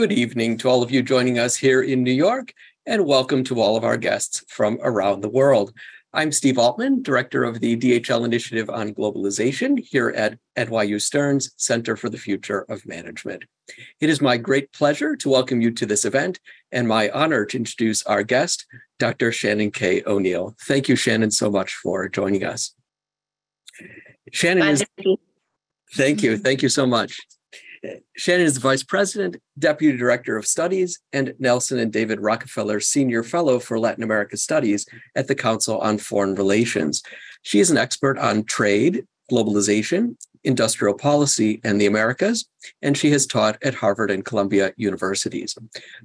Good evening to all of you joining us here in New York, and welcome to all of our guests from around the world. I'm Steve Altman, director of the DHL Initiative on Globalization here at NYU Stern's Center for the Future of Management. It is my great pleasure to welcome you to this event and my honor to introduce our guest, Dr. Shannon K. O'Neill. Thank you, Shannon, so much for joining us. Shannon is... Thank you so much. Shannon is the Vice President, Deputy Director of Studies, and Nelson and David Rockefeller Senior Fellow for Latin America Studies at the Council on Foreign Relations. She is an expert on trade, globalization, industrial policy, and the Americas, and she has taught at Harvard and Columbia universities.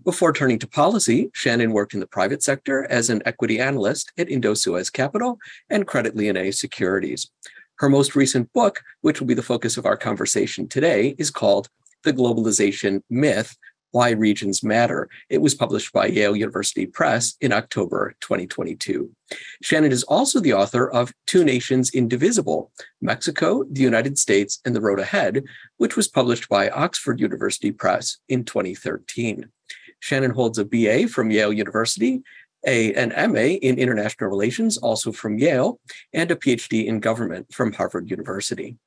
Before turning to policy, Shannon worked in the private sector as an equity analyst at Indosuez Capital and Credit Lyonnais Securities. Her most recent book, which will be the focus of our conversation today, is called The Globalization Myth: Why Regions Matter. It was published by Yale University Press in October 2022. Shannon is also the author of Two Nations Indivisible: Mexico, the United States, and the Road Ahead, which was published by Oxford University Press in 2013. Shannon holds a BA from Yale University, an MA in International Relations, also from Yale, and a PhD in Government from Harvard University.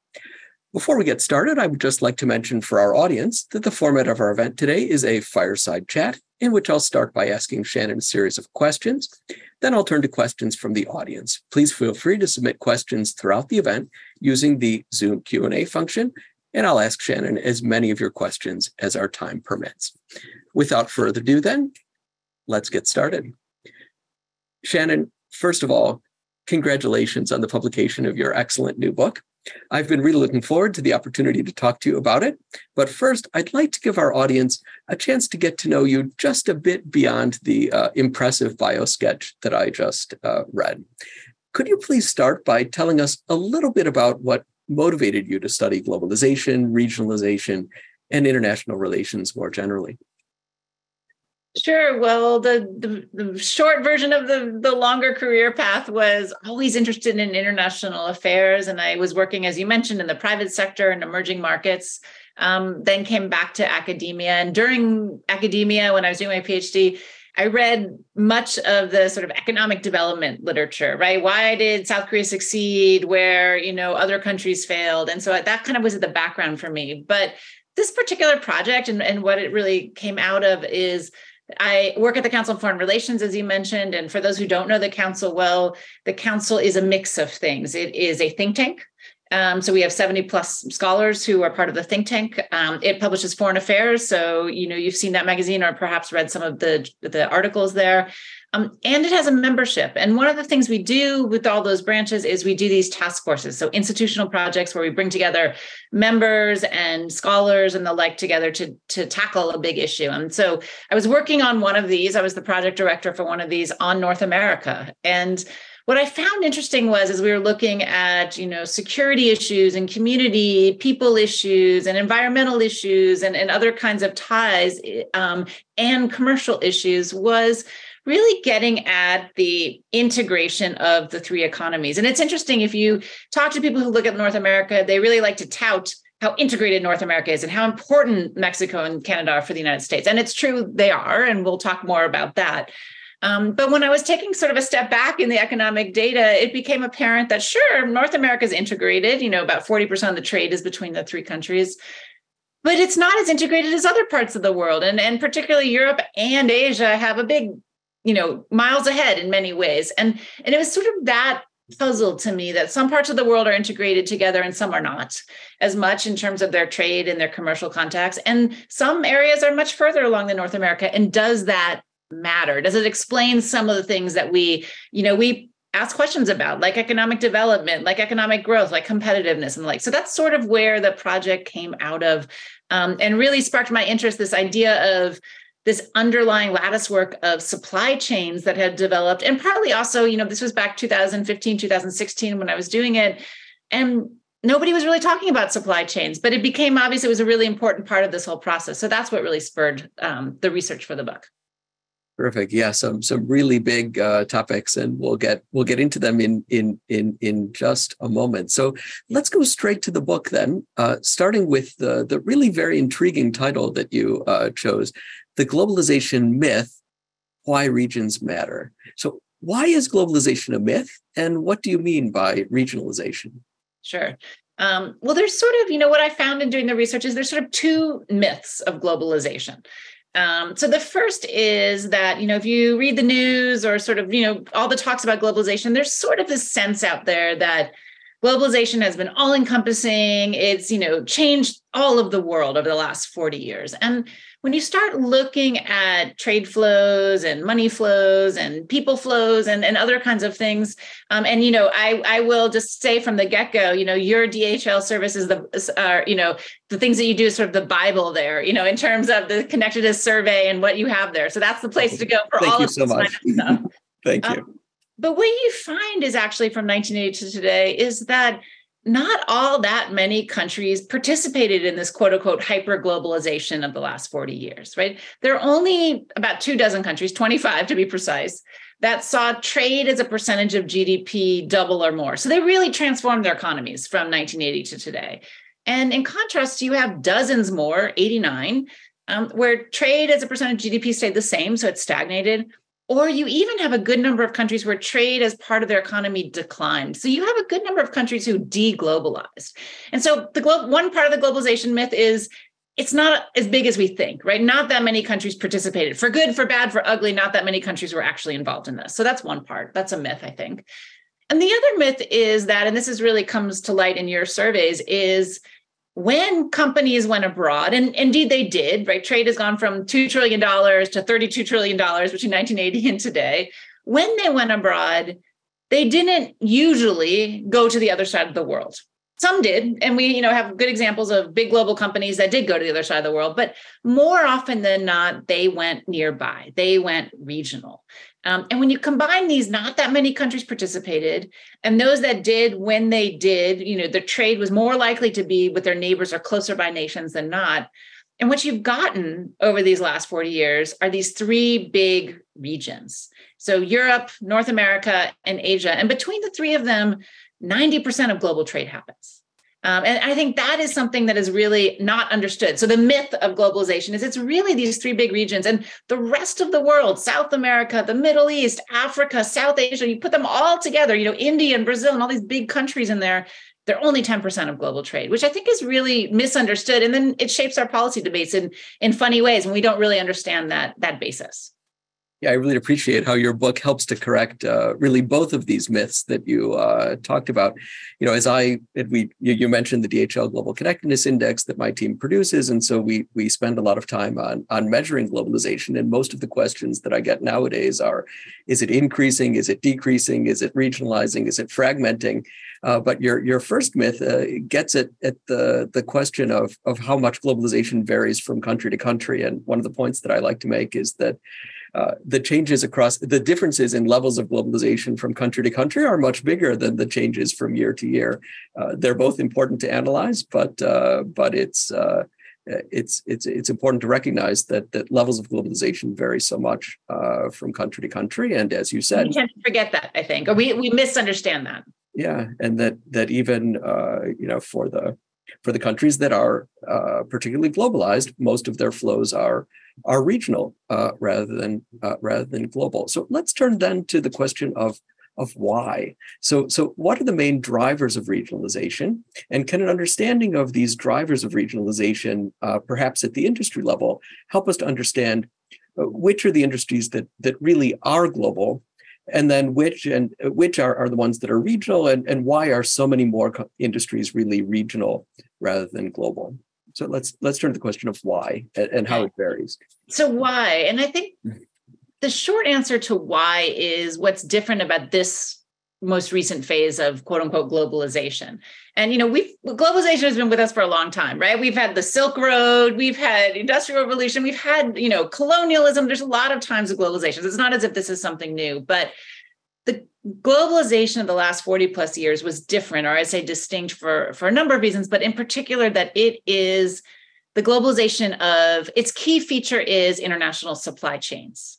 Before we get started, I would just like to mention for our audience that the format of our event today is a fireside chat, in which I'll start by asking Shannon a series of questions. Then I'll turn to questions from the audience. Please feel free to submit questions throughout the event using the Zoom Q&A function, and I'll ask Shannon as many of your questions as our time permits. Without further ado then, let's get started. Shannon, first of all, congratulations on the publication of your excellent new book. I've been really looking forward to the opportunity to talk to you about it. But first, I'd like to give our audience a chance to get to know you just a bit beyond the impressive bio sketch that I just read. Could you please start by telling us a little bit about what motivated you to study globalization, regionalization, and international relations more generally? Sure. Well, the short version of the longer career path was always interested in international affairs. And I was working, as you mentioned, in the private sector and emerging markets, then came back to academia. And during academia, when I was doing my PhD, I read much of the sort of economic development literature, right? Why did South Korea succeed where, you know, other countries failed? And so that kind of was at the background for me. But this particular project and what it really came out of is I work at the Council on Foreign Relations, as you mentioned, and for those who don't know the Council well, the Council is a mix of things. It is a think tank, so we have 70 plus scholars who are part of the think tank. It publishes foreign affairs, so you know you've seen that magazine or perhaps read some of the articles there, and it has a membership. And one of the things we do with all those branches is we do these task forces, so institutional projects where we bring together members and scholars and the like together to tackle a big issue. And so I was working on one of these. I was the project director for one of these on North America. And what I found interesting was as we were looking at, you know, security issues and community, people issues and environmental issues and other kinds of ties and commercial issues was really getting at the integration of the three economies. And it's interesting, if you talk to people who look at North America, they really like to tout how integrated North America is and how important Mexico and Canada are for the United States. And it's true, they are, and we'll talk more about that. But when I was taking sort of a step back in the economic data, it became apparent that, sure, North America is integrated, you know, about 40% of the trade is between the three countries, but it's not as integrated as other parts of the world. And particularly Europe and Asia have a big, you know, miles ahead in many ways. And it was sort of that puzzle to me that some parts of the world are integrated together and some are not as much in terms of their trade and their commercial contacts. And some areas are much further along than North America. And does that matter? Does it explain some of the things that we ask questions about, like economic development, like economic growth, like competitiveness and the like? So that's sort of where the project came out of, and really sparked my interest, this idea of this underlying lattice work of supply chains that had developed. And partly also, you know, this was back 2015, 2016 when I was doing it. And nobody was really talking about supply chains, but it became obvious it was a really important part of this whole process. So that's what really spurred the research for the book. Perfect. Yeah, some really big topics, and we'll get into them in just a moment. So let's go straight to the book then, starting with the really very intriguing title that you chose, "The Globalization Myth: Why Regions Matter." So why is globalization a myth, and what do you mean by regionalization? Sure. Well, there's sort of, what I found in doing the research is there's sort of two myths of globalization. So the first is that, if you read the news or sort of, all the talks about globalization, there's sort of this sense out there that globalization has been all encompassing. It's, changed all of the world over the last 40 years. And when you start looking at trade flows and money flows and people flows and other kinds of things, and, I will just say from the get-go, your DHL service is the things that you do is sort of the Bible there, in terms of the connectedness survey and what you have there. So that's the place to go for all of this kind of stuff. Thank you. But what you find is actually from 1980 to today is that not all that many countries participated in this quote unquote hyper-globalization of the last 40 years, right? There are only about 24 countries, 25 to be precise, that saw trade as a percentage of GDP double or more. So they really transformed their economies from 1980 to today. And in contrast, you have dozens more, 89, where trade as a percentage of GDP stayed the same, so it stagnated. Or you even have a good number of countries where trade as part of their economy declined. So you have a good number of countries who de-globalized. And so one part of the globalization myth is it's not as big as we think, right? Not that many countries participated. For good, for bad, for ugly, not that many countries were actually involved in this. So that's one part. That's a myth, I think. And the other myth is that, and this is really comes to light in your surveys, is when companies went abroad, and indeed they did, right? Trade has gone from $2 trillion to $32 trillion between 1980 and today. When they went abroad, they didn't usually go to the other side of the world. Some did, and we have good examples of big global companies that did go to the other side of the world, but more often than not, they went nearby. They went regional. And when you combine these, not that many countries participated, and those that did, when they did, the trade was more likely to be with their neighbors or closer by nations than not. And what you've gotten over these last 40 years are these three big regions. So Europe, North America, and Asia. And between the three of them, 90% of global trade happens. And I think that is something that is really not understood. So the myth of globalization is it's really these three big regions and the rest of the world, South America, the Middle East, Africa, South Asia, you put them all together, India and Brazil and all these big countries in there, they're only 10% of global trade, which I think is really misunderstood. And then it shapes our policy debates in funny ways. And we don't really understand that basis. Yeah, I really appreciate how your book helps to correct really both of these myths that you talked about. You mentioned the DHL Global Connectedness Index that my team produces, and so we spend a lot of time on measuring globalization. And most of the questions that I get nowadays are: is it increasing? Is it decreasing? Is it regionalizing? Is it fragmenting? But your first myth gets at the question of how much globalization varies from country to country. And one of the points that I like to make is that the differences in levels of globalization from country to country are much bigger than the changes from year to year. They're both important to analyze, but it's important to recognize that levels of globalization vary so much from country to country. And as you said, we can't forget that, I think, or we misunderstand that. Yeah, and that even for the countries that are particularly globalized, most of their flows are regional rather than global. So let's turn then to the question of why. So what are the main drivers of regionalization? And can an understanding of these drivers of regionalization, perhaps at the industry level, help us to understand which are the industries that really are global, and then which are the ones that are regional, and why are so many more industries really regional rather than global? So let's turn to the question of why and how it varies. So why? And I think the short answer to why is what's different about this most recent phase of quote unquote globalization. And, globalization has been with us for a long time, right? We've had the Silk Road, we've had Industrial Revolution, we've had, colonialism. There's a lot of times of globalization. It's not as if this is something new, but the globalization of the last 40 plus years was different, or I say distinct for a number of reasons, but in particular that it is the globalization of its key feature is international supply chains.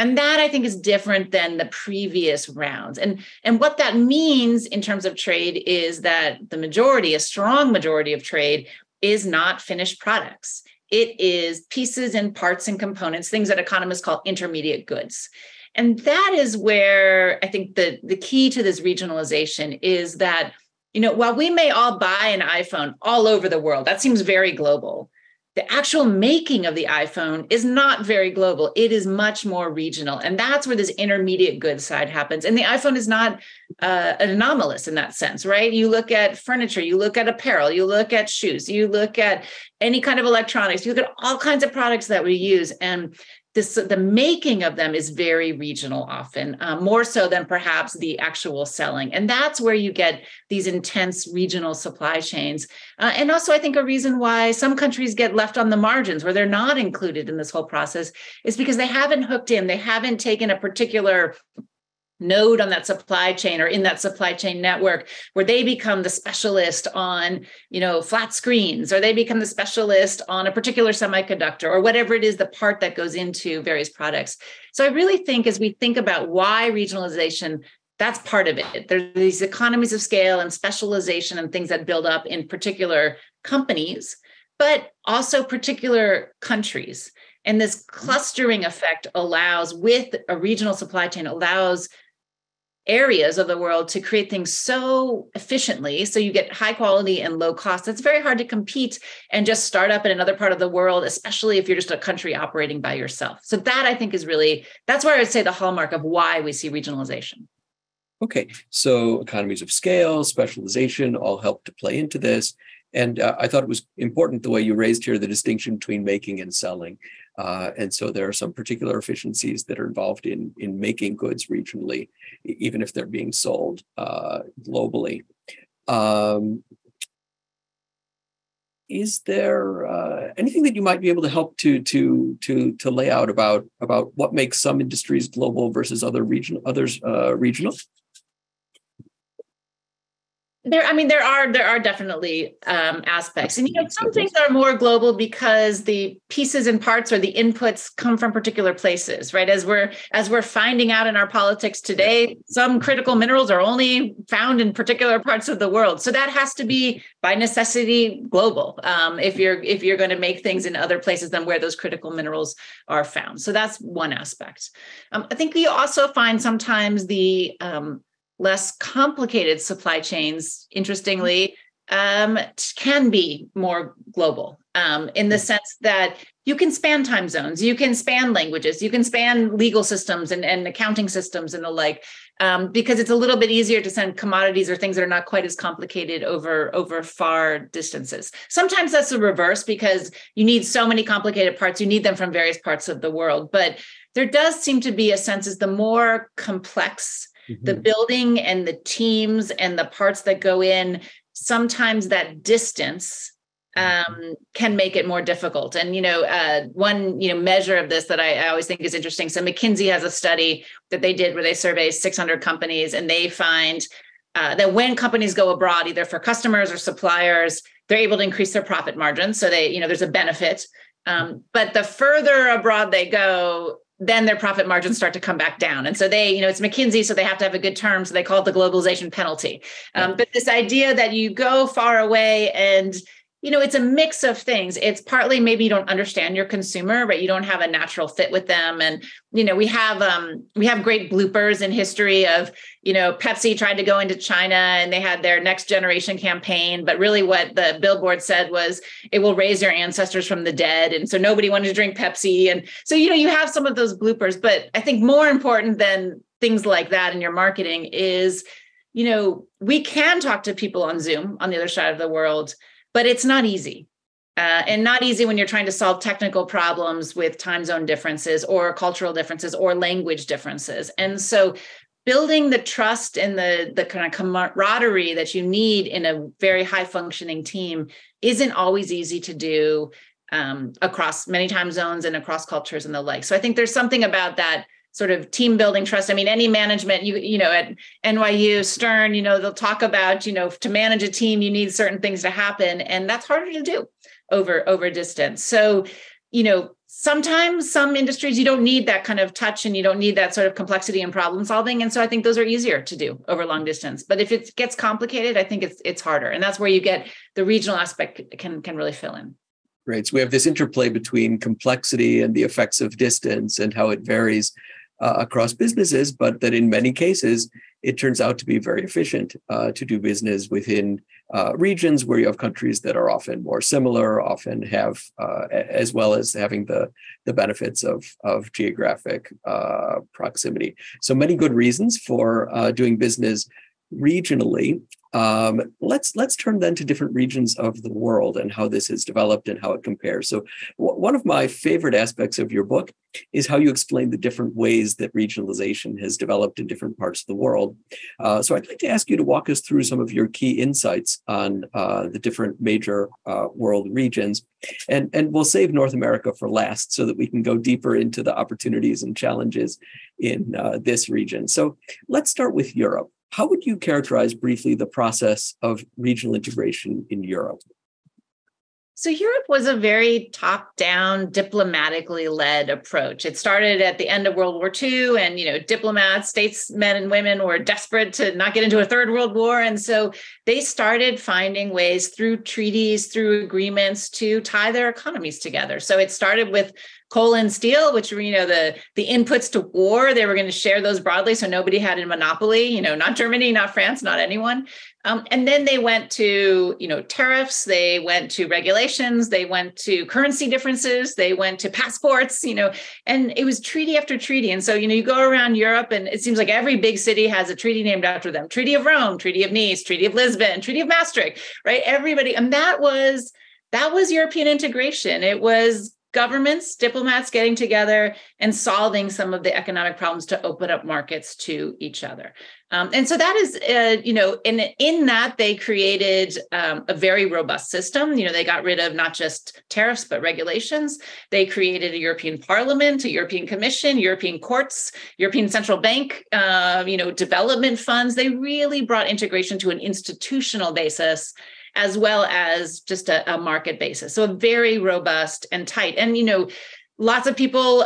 And that, I think, is different than the previous rounds. And what that means in terms of trade is that the majority, a strong majority of trade, is not finished products. It is pieces and parts and components, things that economists call intermediate goods. And that is where I think the key to this regionalization is that, you know, while we may all buy an iPhone all over the world, that seems very global. The actual making of the iPhone is not very global. It is much more regional. And that's where this intermediate goods side happens. And the iPhone is not anomalous in that sense, right? You look at furniture, you look at apparel, you look at shoes, you look at any kind of electronics, you look at all kinds of products that we use. And this, the making of them is very regional often, more so than perhaps the actual selling. And that's where you get these intense regional supply chains. And also, I think a reason why some countries get left on the margins where they're not included in this whole process is because they haven't hooked in. They haven't taken a particular node on that supply chain or in that supply chain network where they become the specialist on, you know, flat screens, or they become the specialist on a particular semiconductor or whatever it is, the part that goes into various products. So I really think as we think about why regionalization, that's part of it. There's these economies of scale and specialization and things that build up in particular companies, but also particular countries. And this clustering effect allows, with a regional supply chain, allows areas of the world to create things so efficiently, so you get high quality and low cost. It's very hard to compete and just start up in another part of the world, especially if you're just a country operating by yourself. So that, I think, is really, that's where I would say the hallmark of why we see regionalization. Okay, so economies of scale, specialization, all help to play into this. And I thought it was important the way you raised here the distinction between making and selling. And so there are some particular efficiencies that are involved in making goods regionally, even if they're being sold globally. Is there anything that you might be able to help to lay out about what makes some industries global versus others regional? There are definitely aspects, and you know, some things are more global because the pieces and parts or the inputs come from particular places, right? As we're finding out in our politics today, some critical minerals are only found in particular parts of the world, so that has to be by necessity global. If you're going to make things in other places than where those critical minerals are found, so that's one aspect. I think we also find sometimes the less complicated supply chains, interestingly, can be more global in the sense that you can span time zones, you can span languages, you can span legal systems and accounting systems and the like, because it's a little bit easier to send commodities or things that are not quite as complicated over far distances. Sometimes that's the reverse because you need so many complicated parts, you need them from various parts of the world. But there does seem to be a sense is the more complex the building and the teams and the parts that go in, sometimes that distance can make it more difficult. And, you know, one, you know, measure of this that I always think is interesting. So McKinsey has a study that they did where they survey 600 companies, and they find that when companies go abroad, either for customers or suppliers, they're able to increase their profit margins. So they, you know, there's a benefit, but the further abroad they go, then their profit margins start to come back down. And so they, you know, it's McKinsey, so they have to have a good term. So they call it the globalization penalty. But this idea that you go far away and, you know, it's a mix of things. It's partly maybe you don't understand your consumer, right? You don't have a natural fit with them. And, you know, we have great bloopers in history of, you know, Pepsi tried to go into China and they had their next generation campaign, but really what the billboard said was it will raise your ancestors from the dead. And so nobody wanted to drink Pepsi. And so, you know, you have some of those bloopers, but I think more important than things like that in your marketing is, you know, we can talk to people on Zoom on the other side of the world, but it's not easy. And not easy when you're trying to solve technical problems with time zone differences or cultural differences or language differences. And so building the trust and the kind of camaraderie that you need in a very high functioning team isn't always easy to do across many time zones and across cultures and the like. So I think there's something about that sort of team building trust. I mean, any management, you know, at NYU Stern, you know, they'll talk about, you know, to manage a team, you need certain things to happen. And that's harder to do over distance. So, you know, sometimes some industries, you don't need that kind of touch and you don't need that sort of complexity and problem solving. And so I think those are easier to do over long distance. But if it gets complicated, I think it's harder. And that's where you get the regional aspect can really fill in. Right. So we have this interplay between complexity and the effects of distance and how it varies across businesses, but that in many cases, it turns out to be very efficient to do business within regions where you have countries that are often more similar, often have, as well as having the benefits of geographic proximity. So many good reasons for doing business regionally. Let's turn then to different regions of the world and how this has developed and how it compares. So one of my favorite aspects of your book is how you explain the different ways that regionalization has developed in different parts of the world. So I'd like to ask you to walk us through some of your key insights on the different major world regions. And we'll save North America for last so that we can go deeper into the opportunities and challenges in this region. So let's start with Europe. How would you characterize briefly the process of regional integration in Europe? So Europe was a very top-down, diplomatically led approach. It started at the end of World War II, and diplomats, statesmen and women were desperate to not get into a third world war. And so they started finding ways through treaties, through agreements to tie their economies together. So it started with coal and steel, which were, the inputs to war. They were going to share those broadly. So nobody had a monopoly, not Germany, not France, not anyone. And then they went to, tariffs, they went to regulations, they went to currency differences, they went to passports, and it was treaty after treaty. And so, you go around Europe and it seems like every big city has a treaty named after them. Treaty of Rome, Treaty of Nice, Treaty of Lisbon, Treaty of Maastricht, right? Everybody. And that was European integration. It was governments, diplomats getting together and solving some of the economic problems to open up markets to each other. And so that is, in that they created a very robust system. They got rid of not just tariffs, but regulations. They created a European Parliament, a European Commission, European courts, European Central Bank, development funds. They really brought integration to an institutional basis as well as just a market basis. So a very robust and tight. And, lots of people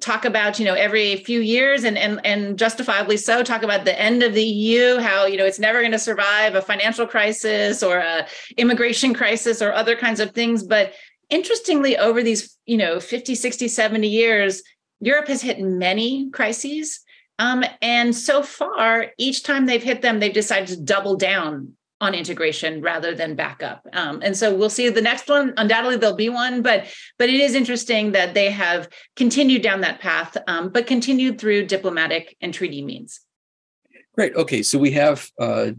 talk about, every few years and justifiably so, talk about the end of the EU, how, it's never going to survive a financial crisis or a immigration crisis or other kinds of things. But interestingly, over these, 50, 60, 70 years, Europe has hit many crises. And so far, each time they've hit them, they've decided to double down on integration rather than back up. And so we'll see the next one. Undoubtedly, there'll be one, but it is interesting that they have continued down that path, but continued through diplomatic and treaty means. Great. Okay, so we have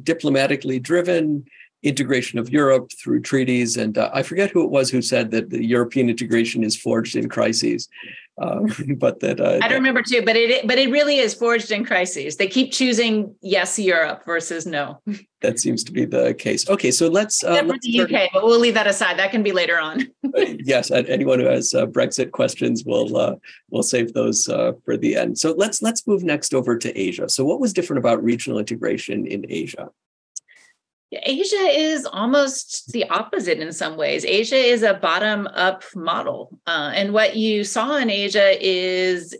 diplomatically driven integration of Europe through treaties. And I forget who it was who said that the European integration is forged in crises. But that I don't remember too, but it really is forged in crises. They keep choosing yes, Europe versus no. That seems to be the case. Okay, so let's the UK, but we'll leave that aside. That can be later on. Yes, anyone who has Brexit questions will save those for the end. So let's move next over to Asia. So what was different about regional integration in Asia? Asia is almost the opposite in some ways. Asia is a bottom-up model. And what you saw in Asia is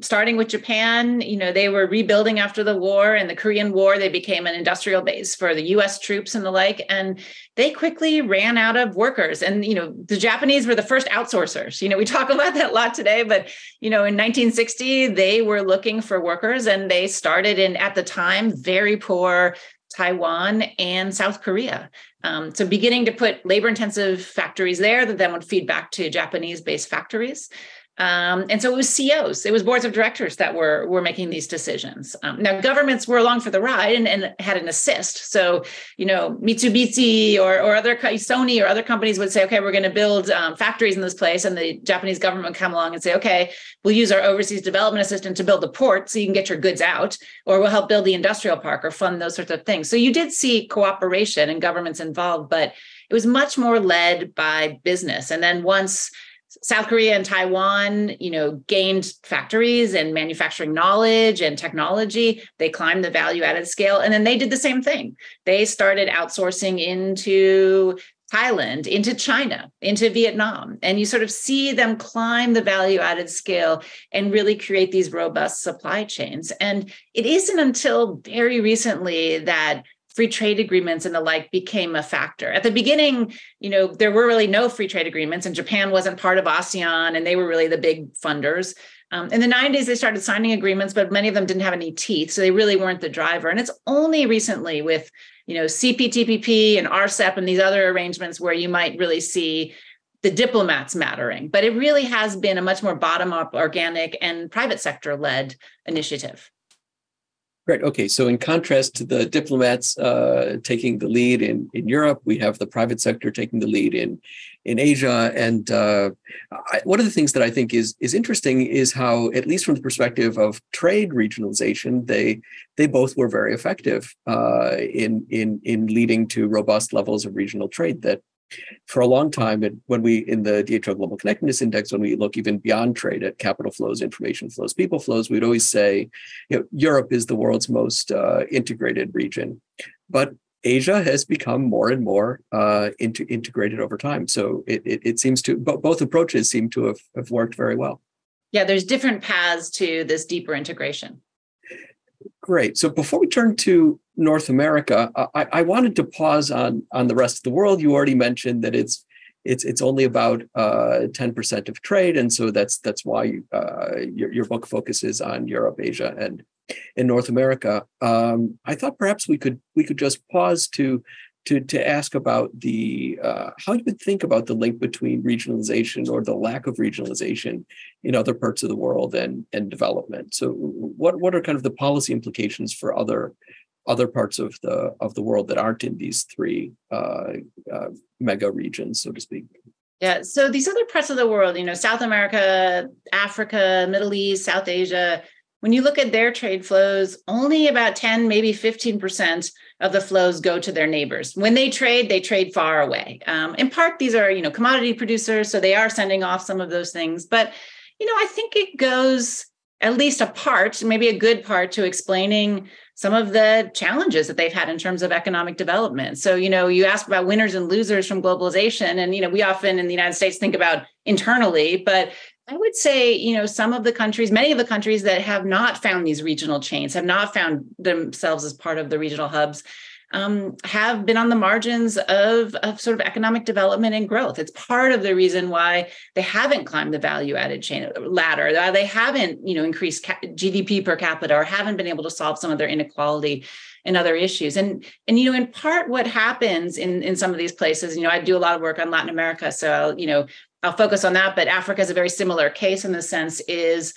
starting with Japan, they were rebuilding after the war and the Korean War, they became an industrial base for the US troops and the like. And they quickly ran out of workers. And, the Japanese were the first outsourcers. We talk about that a lot today, but, in 1960, they were looking for workers and they started in, at the time, very poor Taiwan and South Korea. So beginning to put labor-intensive factories there that then would feed back to Japanese-based factories. And so it was COs, it was boards of directors that were making these decisions. Now, governments were along for the ride and had an assist. So, Mitsubishi or other Sony or other companies would say, okay, we're going to build factories in this place. And the Japanese government would come along and say, okay, we'll use our overseas development assistance to build the port so you can get your goods out, or we'll help build the industrial park or fund those sorts of things. So you did see cooperation and governments involved, but it was much more led by business. And then once South Korea and Taiwan, gained factories and manufacturing knowledge and technology, they climbed the value added scale. And then they did the same thing. They started outsourcing into Thailand, into China, into Vietnam. And you sort of see them climb the value added scale and really create these robust supply chains. And it isn't until very recently that free trade agreements and the like became a factor. At the beginning, you know, there were really no free trade agreements, and Japan wasn't part of ASEAN, and they were really the big funders. In the 90s, they started signing agreements, but many of them didn't have any teeth, so they really weren't the driver. And it's only recently with, you know, CPTPP and RCEP and these other arrangements where you might really see the diplomats mattering. But it really has been a much more bottom-up, organic, and private sector-led initiative. Right. Okay. So in contrast to the diplomats taking the lead in Europe, we have the private sector taking the lead in Asia. And one of the things that I think is interesting is how, at least from the perspective of trade regionalization, they both were very effective in leading to robust levels of regional trade that for a long time, when we in the DHL Global Connectedness Index, when we look even beyond trade at capital flows, information flows, people flows, we'd always say, you know, Europe is the world's most integrated region, but Asia has become more and more integrated over time. So it seems to both approaches seem to have worked very well. Yeah, there's different paths to this deeper integration. Great. So before we turn to North America, I wanted to pause on the rest of the world. You already mentioned that it's only about 10% of trade, and so that's why your book focuses on Europe, Asia, and North America. I thought perhaps we could just pause to ask about the how you would think about the link between regionalization or the lack of regionalization in other parts of the world and development. So what are kind of the policy implications for other parts of the world that aren't in these three mega regions, so to speak? Yeah. So these other parts of the world, you know, South America, Africa, Middle East, South Asia, when you look at their trade flows, only about 10, maybe 15% of the flows go to their neighbors. When they trade far away. In part, these are, you know, commodity producers, so they are sending off some of those things. But, you know, I think it goes at least a part, maybe a good part, to explaining some of the challenges that they've had in terms of economic development. So, you know, you asked about winners and losers from globalization, and, you know, we often in the United States think about internally, but I would say, you know, many of the countries that have not found these regional chains, have not found themselves as part of the regional hubs, have been on the margins of sort of economic development and growth. It's part of the reason why they haven't climbed the value-added chain ladder. They haven't, you know, increased GDP per capita, or haven't been able to solve some of their inequality and other issues. And you know, in part, what happens in some of these places, you know, I do a lot of work on Latin America, so I'll focus on that, but Africa is a very similar case in the sense is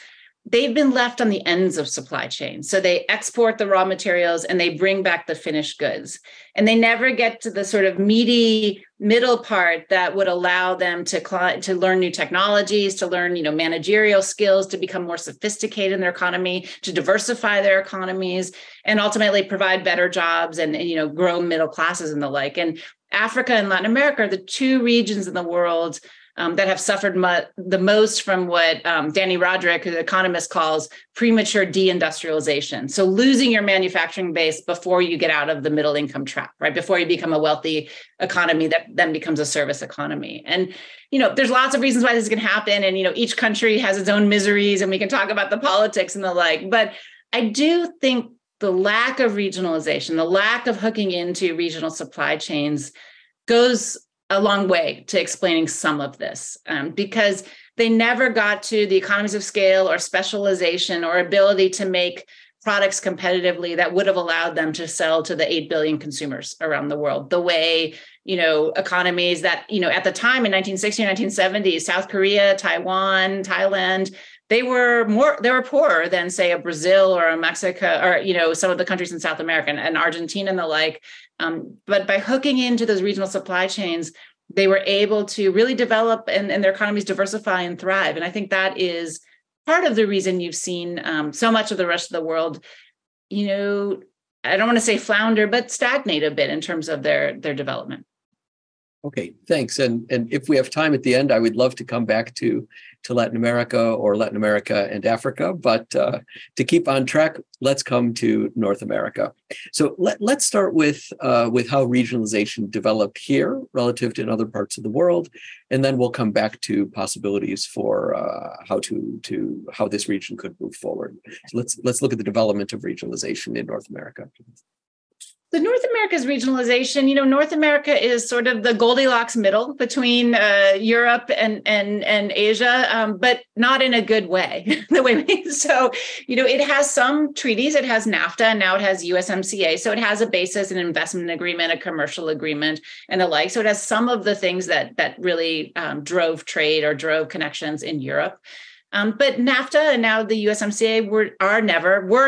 they've been left on the ends of supply chains. So they export the raw materials and they bring back the finished goods. And they never get to the sort of meaty middle part that would allow them to learn new technologies, to learn, you know, managerial skills, to become more sophisticated in their economy, to diversify their economies, and ultimately provide better jobs and you know, grow middle classes and the like. And Africa and Latin America are the two regions in the world that have suffered the most from what Danny Roderick, the economist, calls premature deindustrialization. So losing your manufacturing base before you get out of the middle income trap, right? Before you become a wealthy economy that then becomes a service economy. And, you know, there's lots of reasons why this can happen. And, you know, each country has its own miseries, and we can talk about the politics and the like. But I do think the lack of regionalization, the lack of hooking into regional supply chains goes a long way to explaining some of this, because they never got to the economies of scale or specialization or ability to make products competitively that would have allowed them to sell to the 8 billion consumers around the world, the way, you know, economies that, you know, at the time in 1960, 1970, South Korea, Taiwan, Thailand, they were poorer than, say, a Brazil or a Mexico or, you know, some of the countries in South America and Argentina and the like. But by hooking into those regional supply chains, they were able to really develop and their economies diversify and thrive. And I think that is part of the reason you've seen so much of the rest of the world, you know, I don't want to say flounder, but stagnate a bit in terms of their development. Okay, thanks. And if we have time at the end, I would love to come back to Latin America or Latin America and Africa. But to keep on track, let's come to North America. So let's start with how regionalization developed here relative to in other parts of the world, and then we'll come back to possibilities for how this region could move forward. So let's look at the development of regionalization in North America. So North America's regionalization, you know, North America is sort of the Goldilocks middle between Europe and Asia, but not in a good way. So, you know, it has some treaties. It has NAFTA, and now it has USMCA. So it has a basis, an investment agreement, a commercial agreement, and the like. So it has some of the things that really drove trade or drove connections in Europe. But NAFTA and now the USMCA were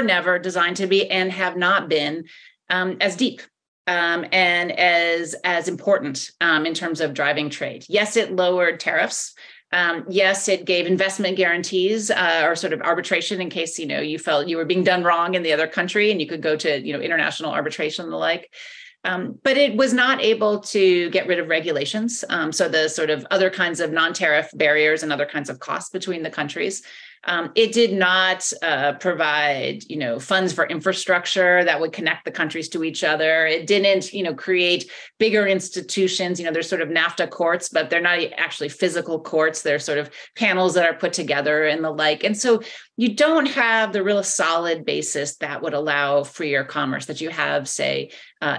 never designed to be and have not been as deep and as important in terms of driving trade. Yes, it lowered tariffs. Yes, it gave investment guarantees or sort of arbitration in case, you know, you felt you were being done wrong in the other country and you could go to, you know, international arbitration and the like. But it was not able to get rid of regulations. So the sort of other kinds of non-tariff barriers and other kinds of costs between the countries. It did not provide, you know, funds for infrastructure that would connect the countries to each other. It didn't, you know, create bigger institutions. You know, there's sort of NAFTA courts, but they're not actually physical courts. They're sort of panels that are put together and the like. And so you don't have the real solid basis that would allow freer commerce that you have, say,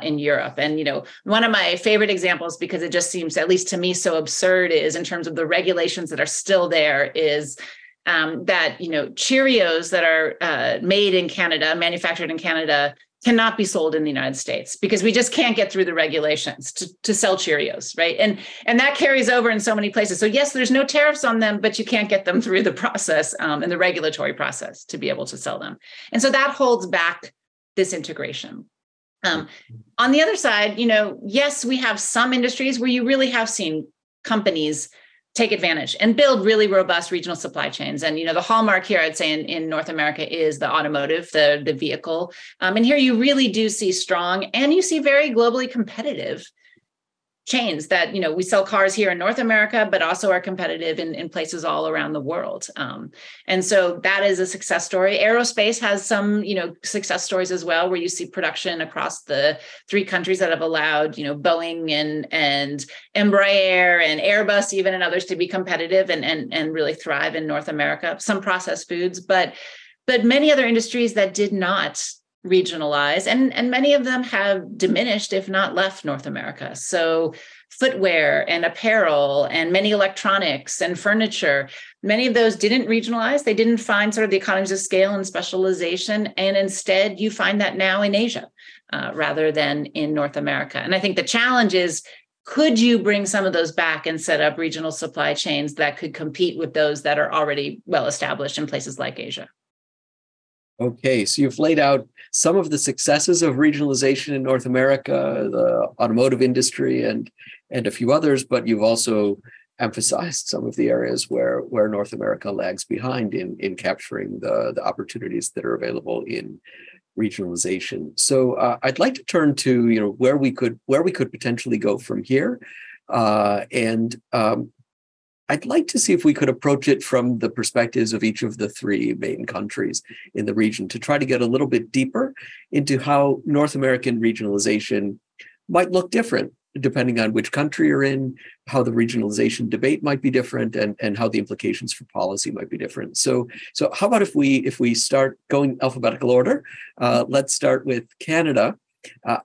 in Europe. And, you know, one of my favorite examples, because it just seems, at least to me, so absurd is in terms of the regulations that are still there is that, you know, Cheerios that are made in Canada, manufactured in Canada, cannot be sold in the United States because we just can't get through the regulations to sell Cheerios, right? And that carries over in so many places. So yes, there's no tariffs on them, but you can't get them through the process and the regulatory process to be able to sell them. And so that holds back this integration. On the other side, you know, yes, we have some industries where you really have seen companies take advantage and build really robust regional supply chains. And, you know, the hallmark here, I'd say in North America is the automotive, the vehicle. And here you really do see strong and you see very globally competitive chains that, you know, we sell cars here in North America, but also are competitive in places all around the world. And so that is a success story. Aerospace has some, you know, success stories as well, where you see production across the three countries that have allowed, you know, Boeing and Embraer and Airbus, even, and others to be competitive and really thrive in North America, some processed foods, but many other industries that did not regionalize, and many of them have diminished, if not left North America. So footwear and apparel and many electronics and furniture, many of those didn't regionalize. They didn't find sort of the economies of scale and specialization. And instead, you find that now in Asia rather than in North America. And I think the challenge is, could you bring some of those back and set up regional supply chains that could compete with those that are already well established in places like Asia? Okay, so you've laid out some of the successes of regionalization in North America, the automotive industry and a few others, but you've also emphasized some of the areas where North America lags behind in capturing the opportunities that are available in regionalization. So I'd like to turn to, you know, where we could potentially go from here. I'd like to see if we could approach it from the perspectives of each of the three main countries in the region to try to get a little bit deeper into how North American regionalization might look different depending on which country you're in, how the regionalization debate might be different, and how the implications for policy might be different. So how about if we start going alphabetical order? Let's start with Canada.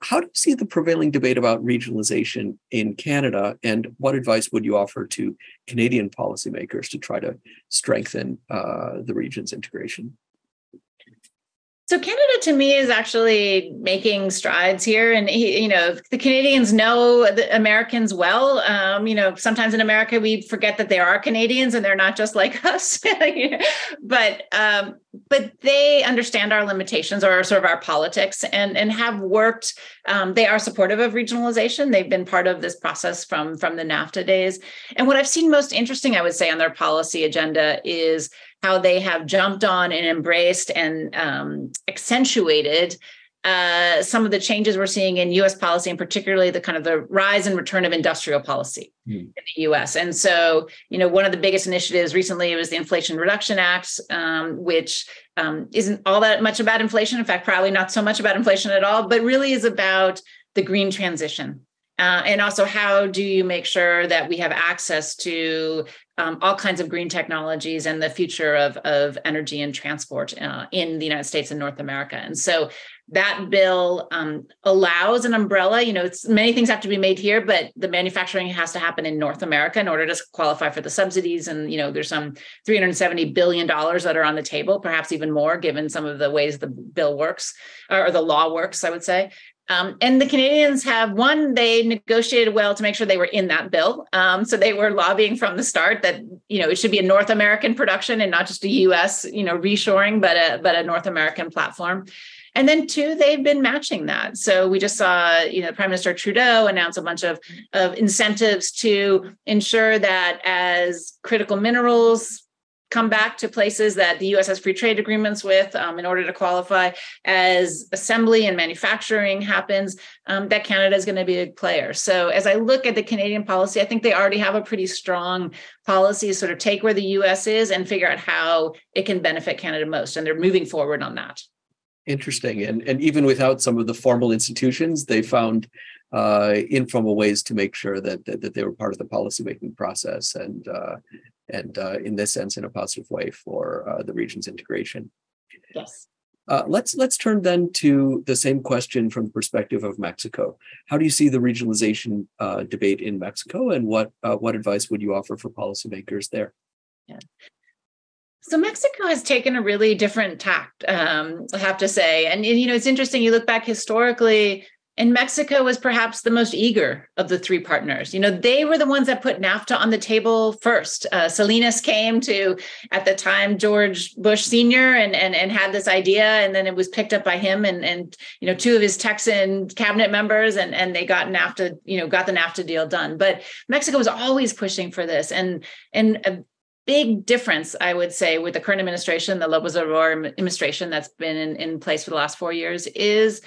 How do you see the prevailing debate about regionalization in Canada, and what advice would you offer to Canadian policymakers to try to strengthen the region's integration? So Canada, to me, is actually making strides here. And, you know, the Canadians know the Americans well. You know, sometimes in America, we forget that there are Canadians and they're not just like us. But they understand our limitations or sort of our politics and have worked. They are supportive of regionalization. They've been part of this process from the NAFTA days. And what I've seen most interesting, I would say, on their policy agenda is how they have jumped on and embraced and accentuated some of the changes we're seeing in U.S. policy, and particularly the kind of the rise and return of industrial policy in the U.S. And so, you know, one of the biggest initiatives recently was the Inflation Reduction Act, which isn't all that much about inflation. In fact, probably not so much about inflation at all, but really is about the green transition. And also, how do you make sure that we have access to all kinds of green technologies and the future of energy and transport in the United States and North America? And so that bill allows an umbrella. You know, it's, many things have to be made here, but the manufacturing has to happen in North America in order to qualify for the subsidies. And, you know, there's some $370 billion that are on the table, perhaps even more, given some of the ways the bill works, or the law works, I would say. And the Canadians have, one, they negotiated well to make sure they were in that bill. So they were lobbying from the start that, you know, it should be a North American production and not just a U.S., you know, reshoring, but a North American platform. And then two, they've been matching that. So we just saw, you know, Prime Minister Trudeau announce a bunch of incentives to ensure that as critical minerals come back to places that the U.S. has free trade agreements with in order to qualify, as assembly and manufacturing happens, that Canada is going to be a big player. So as I look at the Canadian policy, I think they already have a pretty strong policy, sort of take where the U.S. is and figure out how it can benefit Canada most. And they're moving forward on that. Interesting. And even without some of the formal institutions, they found informal ways to make sure that they were part of the policymaking process, and in this sense, in a positive way for the region's integration. Yes. Let's turn then to the same question from the perspective of Mexico. How do you see the regionalization debate in Mexico, and what advice would you offer for policymakers there? Yeah. So Mexico has taken a really different tact, I have to say. And, you know, it's interesting, you look back historically, and Mexico was perhaps the most eager of the three partners. You know, they were the ones that put NAFTA on the table first. Salinas came to, at the time, George Bush Sr. and had this idea, and then it was picked up by him and you know, two of his Texan cabinet members, and they got NAFTA, you know, got the NAFTA deal done. But Mexico was always pushing for this, and big difference, I would say, with the current administration, the López Obrador administration that's been in place for the last 4 years, is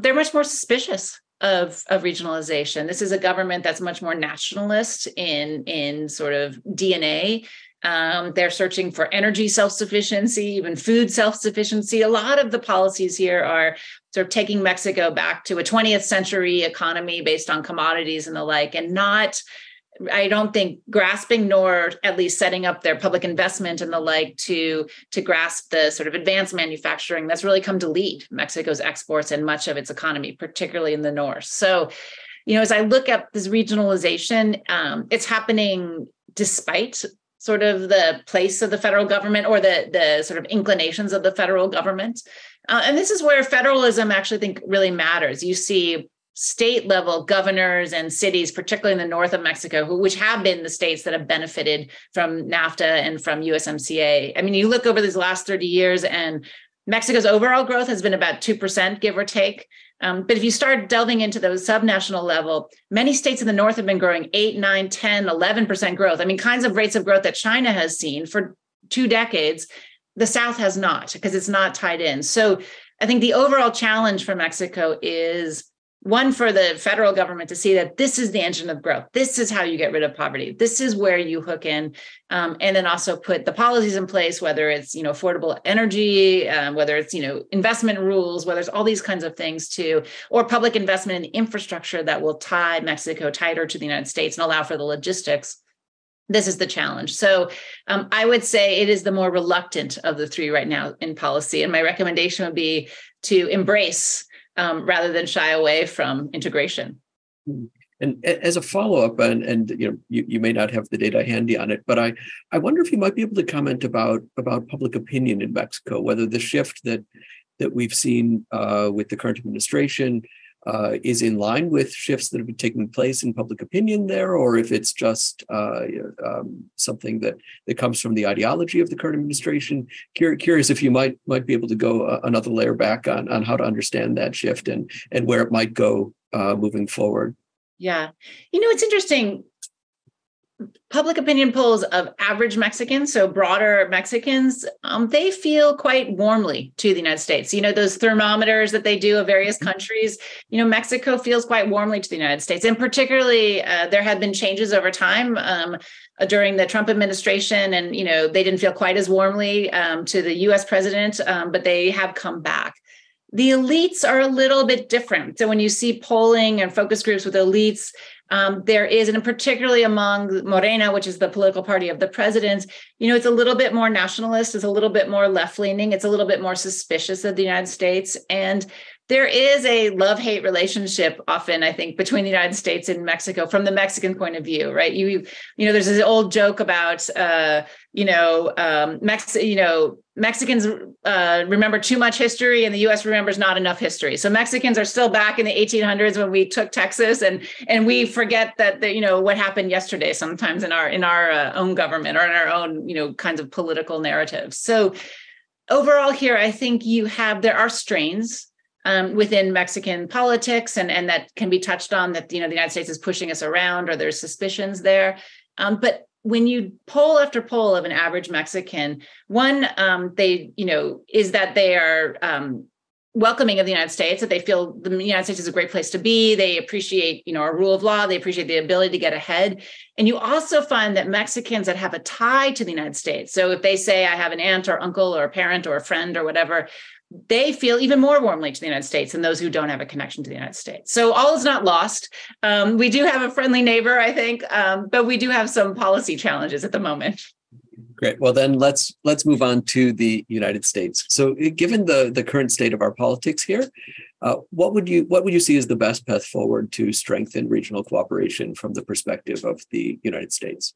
they're much more suspicious of regionalization. This is a government that's much more nationalist in sort of DNA. They're searching for energy self-sufficiency, even food self-sufficiency. A lot of the policies here are sort of taking Mexico back to a 20th century economy based on commodities and the like, and not, I don't think, grasping nor at least setting up their public investment and the like to grasp the sort of advanced manufacturing that's really come to lead Mexico's exports and much of its economy, particularly in the north. So, you know, as I look at this regionalization, it's happening despite sort of the place of the federal government or the sort of inclinations of the federal government. And this is where federalism actually, I think, really matters. You see state level governors and cities, particularly in the north of Mexico, which have been the states that have benefited from NAFTA and from USMCA. I mean, you look over these last 30 years and Mexico's overall growth has been about 2%, give or take. But if you start delving into those subnational level, many states in the north have been growing 8, 9, 10, 11% growth. I mean, kinds of rates of growth that China has seen for 2 decades, the south has not, because it's not tied in. So I think the overall challenge for Mexico is one, for the federal government to see that this is the engine of growth. This is how you get rid of poverty. This is where you hook in, and then also put the policies in place, whether it's, you know, affordable energy, whether it's, you know, investment rules, whether it's all these kinds of things too, or public investment in infrastructure that will tie Mexico tighter to the United States and allow for the logistics. This is the challenge. So I would say it is the more reluctant of the three right now in policy. And my recommendation would be to embrace rather than shy away from integration. And as a follow-up, and you know, you may not have the data handy on it, but I wonder if you might be able to comment about public opinion in Mexico, whether the shift that we've seen with the current administration is in line with shifts that have been taking place in public opinion there, or if it's just something that comes from the ideology of the current administration. Curious if you might be able to go another layer back on how to understand that shift and where it might go moving forward. Yeah. You know, it's interesting. public opinion polls of average Mexicans, so broader Mexicans, they feel quite warmly to the United States. You know, those thermometers that they do of various countries, you know, Mexico feels quite warmly to the United States. And particularly, there have been changes over time during the Trump administration. And, you know, they didn't feel quite as warmly to the U.S. president, but they have come back. The elites are a little bit different. So when you see polling and focus groups with elites, there is, and particularly among Morena, which is the political party of the president, you know, it's a little bit more nationalist, it's a little bit more left-leaning, it's a little bit more suspicious of the United States. And there is a love-hate relationship often, I think, between the United States and Mexico from the Mexican point of view, right? You know, there's this old joke about, Mexicans remember too much history and the U.S. remembers not enough history. So Mexicans are still back in the 1800s when we took Texas, and we forget that, you know, what happened yesterday sometimes in our own government or in our own, you know, kinds of political narratives. So overall here, I think there are strains within Mexican politics, and that can be touched on, that, you know, the United States is pushing us around or there's suspicions there. But when you poll after poll of an average Mexican, one, they, you know, is that they are welcoming of the United States, that they feel the United States is a great place to be. They appreciate, you know, our rule of law. They appreciate the ability to get ahead. And you also find that Mexicans that have a tie to the United States, so if they say, I have an aunt or uncle or a parent or a friend or whatever, they feel even more warmly to the United States than those who don't have a connection to the United States. So all is not lost. We do have a friendly neighbor, I think, but we do have some policy challenges at the moment. Great. Well, then let's move on to the United States. So given the current state of our politics here, what would you see as the best path forward to strengthen regional cooperation from the perspective of the United States?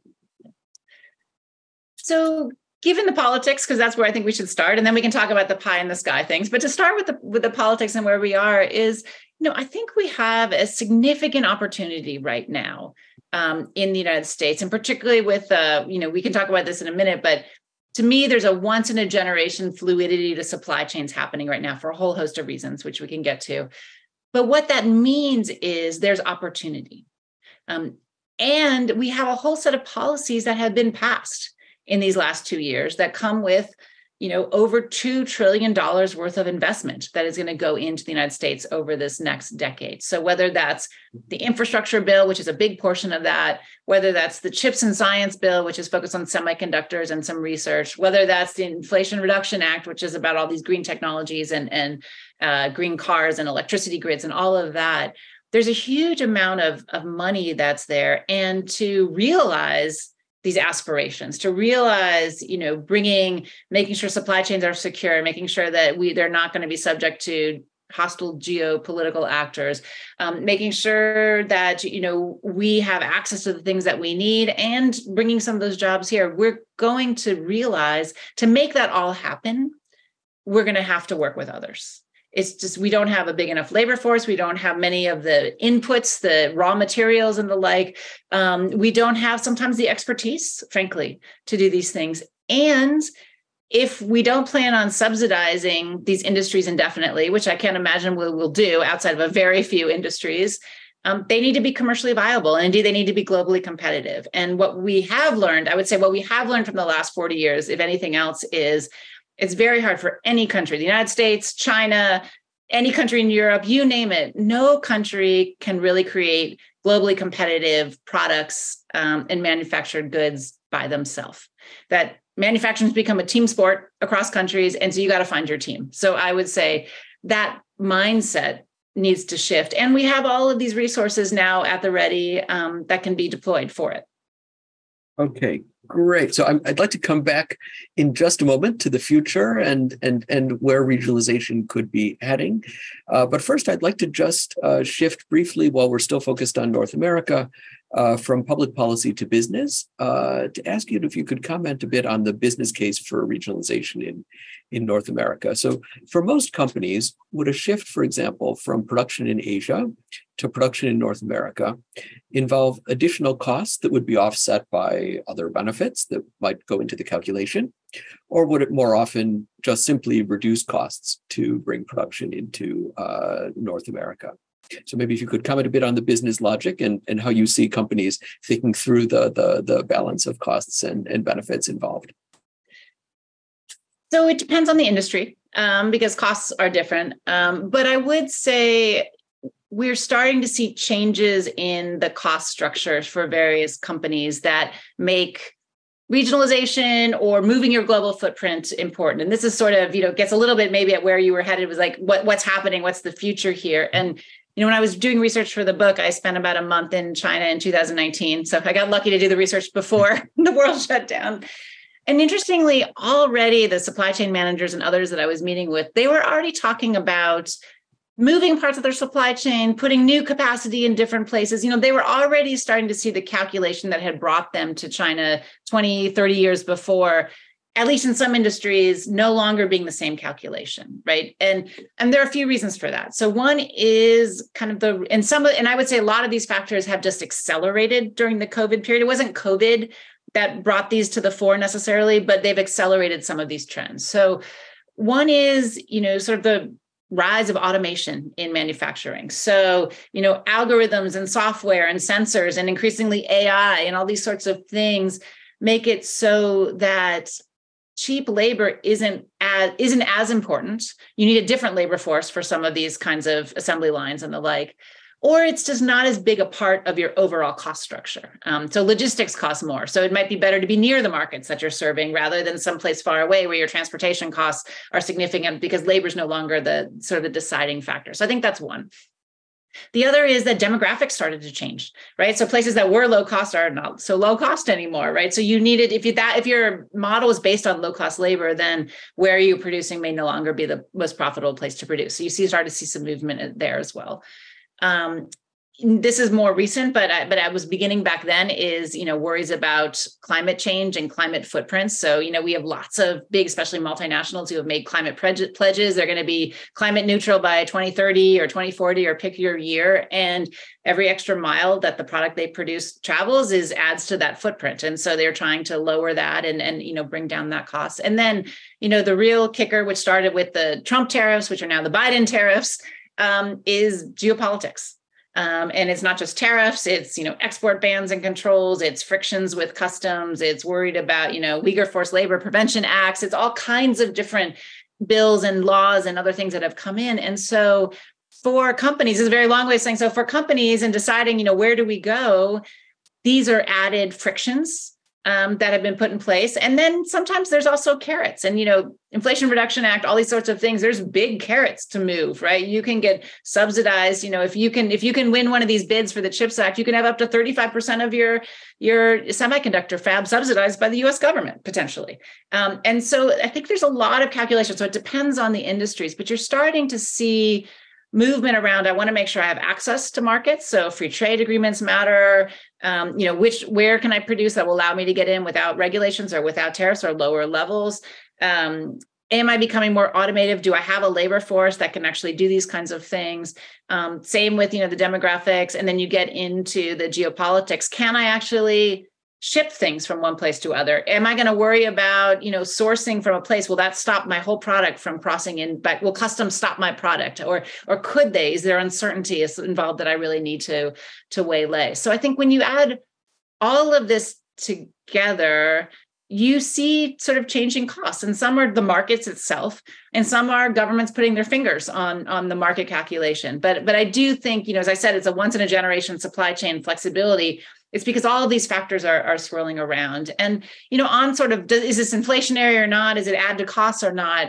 So, given the politics, because that's where I think we should start, and then we can talk about the pie in the sky things. But to start with the politics and where we are is, you know, I think we have a significant opportunity right now in the United States, and particularly with, you know, we can talk about this in a minute, but to me, there's a once in a generation fluidity to supply chains happening right now for a whole host of reasons, which we can get to. But what that means is there's opportunity. And we have a whole set of policies that have been passed in these last 2 years that come with, you know, over $2 trillion worth of investment that is going to go into the United States over this next decade. So whether that's the infrastructure bill, which is a big portion of that, whether that's the CHIPS and Science bill, which is focused on semiconductors and some research, whether that's the Inflation Reduction Act, which is about all these green technologies and green cars and electricity grids and all of that, there's a huge amount of money that's there. And to realize these aspirations, to realize, you know, making sure supply chains are secure, making sure that they're not going to be subject to hostile geopolitical actors, making sure that, you know, we have access to the things that we need and bringing some of those jobs here. We're going to realize to make that all happen, we're going to have to work with others. It's just, we don't have a big enough labor force. We don't have many of the inputs, the raw materials and the like. We don't have sometimes the expertise, frankly, to do these things. And if we don't plan on subsidizing these industries indefinitely, which I can't imagine we will do outside of a very few industries, they need to be commercially viable. And indeed, they need to be globally competitive. And what we have learned from the last 40 years, if anything else, is it's very hard for any country, the United States, China, any country in Europe, you name it. No country can really create globally competitive products and manufactured goods by themselves. That manufacturing has become a team sport across countries. And so you got to find your team. So I would say that mindset needs to shift. And we have all of these resources now at the ready that can be deployed for it. Okay. Great. So I'd like to come back in just a moment to the future and where regionalization could be heading. But first, I'd like to just shift briefly while we're still focused on North America from public policy to business to ask you if you could comment a bit on the business case for regionalization in North America. So for most companies, would a shift, for example, from production in Asia to production in North America involve additional costs that would be offset by other benefits that might go into the calculation? Or would it more often just simply reduce costs to bring production into North America? So maybe if you could comment a bit on the business logic and how you see companies thinking through the balance of costs and benefits involved. So it depends on the industry because costs are different. But I would say we're starting to see changes in the cost structures for various companies that make regionalization or moving your global footprint important. And this is sort of, you know, gets a little bit maybe at where you were headed. It was like, what's happening? What's the future here? And, you know, when I was doing research for the book, I spent about a month in China in 2019. So I got lucky to do the research before the world shut down. And interestingly, already the supply chain managers and others that I was meeting with, they were already talking about moving parts of their supply chain, putting new capacity in different places. You know, they were already starting to see the calculation that had brought them to China 20, 30 years before, at least in some industries, no longer being the same calculation, right? And there are a few reasons for that. So one is kind of and I would say a lot of these factors have just accelerated during the COVID period. It wasn't COVID that brought these to the fore necessarily, but they've accelerated some of these trends. So one is, you know, sort of the rise of automation in manufacturing. So, you know, algorithms and software and sensors and increasingly AI and all these sorts of things make it so that cheap labor isn't as important. You need a different labor force for some of these kinds of assembly lines and the like, or it's just not as big a part of your overall cost structure. So logistics costs more. So it might be better to be near the markets that you're serving rather than someplace far away where your transportation costs are significant because labor is no longer the sort of the deciding factor. So I think that's one. The other is that demographics started to change, right? So places that were low cost are not so low cost anymore, right? So you needed, if your model is based on low cost labor, then where you're producing may no longer be the most profitable place to produce. So you start to see some movement there as well. This is more recent, but I was beginning back then is, you know, worries about climate change and climate footprints. So, you know, we have lots of big, especially multinationals who have made climate pledges. They're going to be climate neutral by 2030 or 2040 or pick your year. And every extra mile that the product they produce travels adds to that footprint. And so they're trying to lower that and, you know, bring down that cost. And then, you know, the real kicker, which started with the Trump tariffs, which are now the Biden tariffs, is geopolitics. And it's not just tariffs, it's, you know, export bans and controls, it's frictions with customs, it's worried about, you know, Uyghur Forced Labor Prevention Acts, it's all kinds of different bills and laws and other things that have come in. And so for companies, this is a very long way of saying, so for companies and deciding, you know, where do we go, these are added frictions that have been put in place. And then sometimes there's also carrots and, you know, Inflation Reduction Act, all these sorts of things, there's big carrots to move, right? You can get subsidized, you know, if you can win one of these bids for the CHIPS Act, you can have up to 35% of your semiconductor fab subsidized by the US government potentially. And so I think there's a lot of calculation. So it depends on the industries, but you're starting to see movement around, I want to make sure I have access to markets. So free trade agreements matter. You know, where can I produce that will allow me to get in without regulations or without tariffs or lower levels? Am I becoming more automated? Do I have a labor force that can actually do these kinds of things? Same with, you know, the demographics. And then you get into the geopolitics. Can I actually ship things from one place to other? Am I going to worry about, you know, sourcing from a place? Will that stop my whole product from crossing in? But will customs stop my product? Or could they? Is there uncertainty involved that I really need to waylay? So I think when you add all of this together, you see sort of changing costs. And some are the markets itself, and some are governments putting their fingers on the market calculation. But I do think, you know, as I said, it's a once in a generation supply chain flexibility. It's because all of these factors are swirling around. And, you know, on sort of, is this inflationary or not? Is it add to costs or not?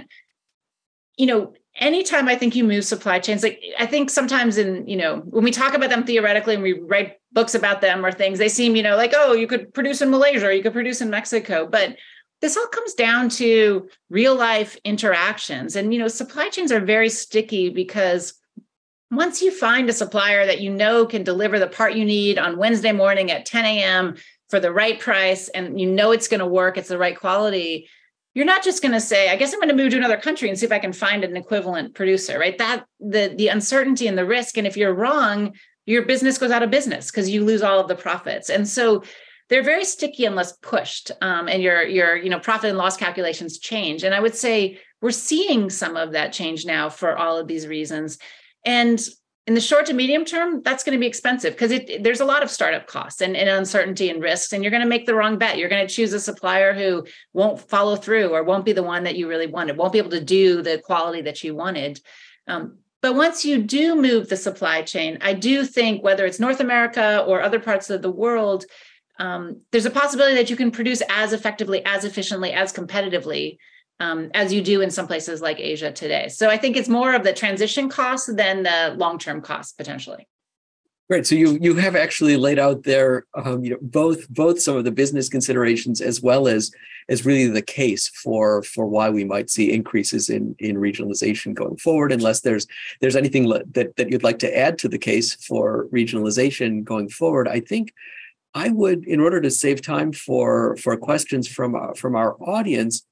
You know, anytime I think you move supply chains, like I think sometimes in, you know, when we talk about them theoretically and we write books about them or things, they seem, you know, like, oh, you could produce in Malaysia or you could produce in Mexico. But this all comes down to real life interactions. And, you know, supply chains are very sticky because once you find a supplier that you know can deliver the part you need on Wednesday morning at 10 a.m. for the right price, and you know it's going to work, it's the right quality, you're not just going to say, I guess I'm going to move to another country and see if I can find an equivalent producer, right? That the uncertainty and the risk, and if you're wrong, your business goes out of business because you lose all of the profits. And so they're very sticky unless pushed, and your you know, profit and loss calculations change. And I would say we're seeing some of that change now for all of these reasons. And In the short to medium term, that's going to be expensive because there's a lot of startup costs and uncertainty and risks, and you're going to make the wrong bet. You're going to choose a supplier who won't follow through or won't be the one that you really wanted, won't be able to do the quality that you wanted. But once you do move the supply chain, I do think whether it's North America or other parts of the world, there's a possibility that you can produce as effectively, as efficiently, as competitively as you do in some places like Asia today. So I think it's more of the transition costs than the long-term costs potentially. Right. So you have actually laid out there both some of the business considerations as well as really the case for why we might see increases in regionalization going forward, unless there's anything that you'd like to add to the case for regionalization going forward. I think I would, in order to save time for questions from our audience,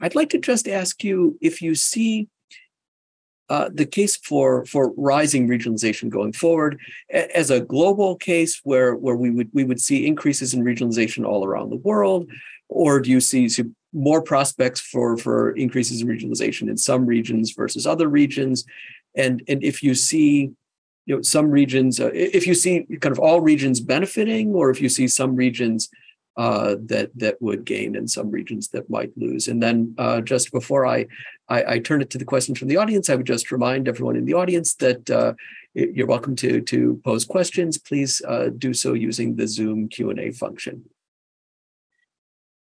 I'd like to just ask you if you see the case for rising regionalization going forward as a global case where we would see increases in regionalization all around the world, or do you see more prospects for increases in regionalization in some regions versus other regions, and if you see some regions, if you see kind of all regions benefiting, or if you see some regions that would gain and some regions that might lose. And then just before I turn it to the question from the audience, I would just remind everyone in the audience that you're welcome to pose questions. Please do so using the Zoom Q&A function.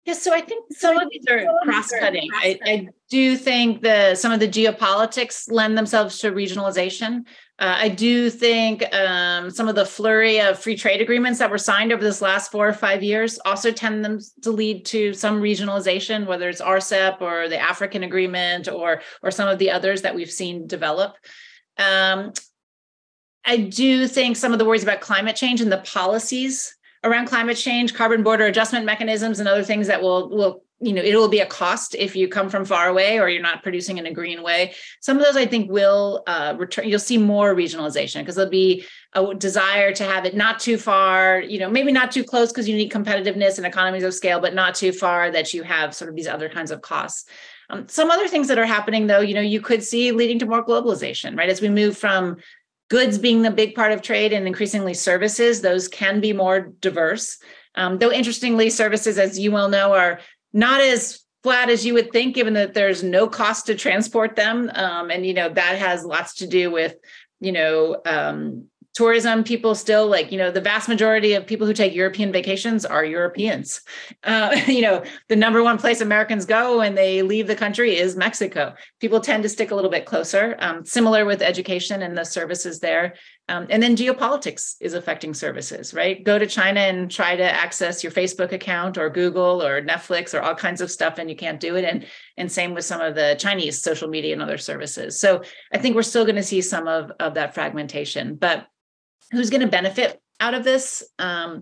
Yes, so I think some of these are cross-cutting. I do think some of the geopolitics lend themselves to regionalization. I do think some of the flurry of free trade agreements that were signed over this last 4 or 5 years also tend to lead to some regionalization, whether it's RCEP or the African Agreement or some of the others that we've seen develop. I do think some of the worries about climate change and the policies around climate change, carbon border adjustment mechanisms, and other things that will it will be a cost if you come from far away or you're not producing in a green way. Some of those, I think, will return. You'll see more regionalization because there'll be a desire to have it not too far, maybe not too close because you need competitiveness and economies of scale, but not too far that you have sort of these other kinds of costs. Some other things that are happening, though, you could see leading to more globalization, right? As we move from goods being the big part of trade and increasingly services, those can be more diverse. Though interestingly, services, as you well know, are not as flat as you would think, given that there's no cost to transport them. And that has lots to do with, tourism. People still the vast majority of people who take European vacations are Europeans. The number one place Americans go when they leave the country is Mexico. People tend to stick a little bit closer, similar with education and the services there. And then geopolitics is affecting services, right? Go to China and try to access your Facebook account or Google or Netflix or all kinds of stuff, and you can't do it. And same with some of the Chinese social media and other services. So I think we're still going to see some of that fragmentation, but who's going to benefit out of this? This